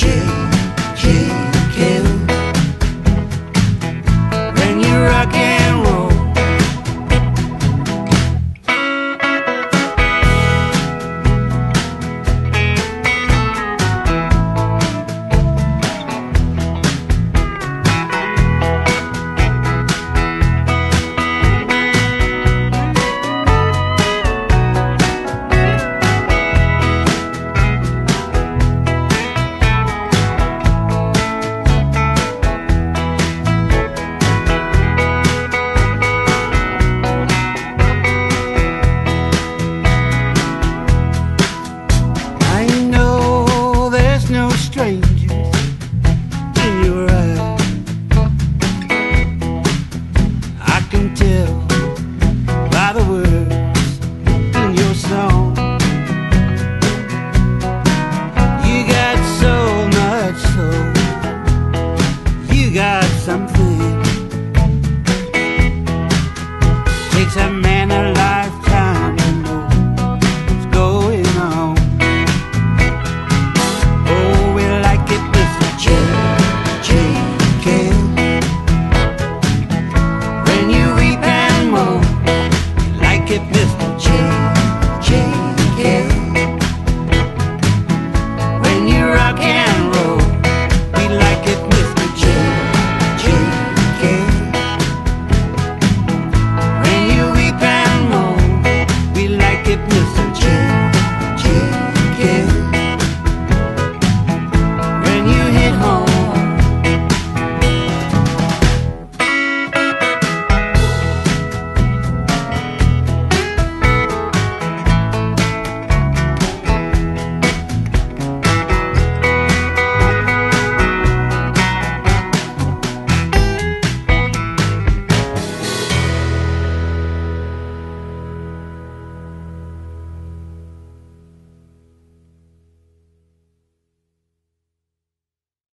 J.J. Cale. When you rock and roll, strange.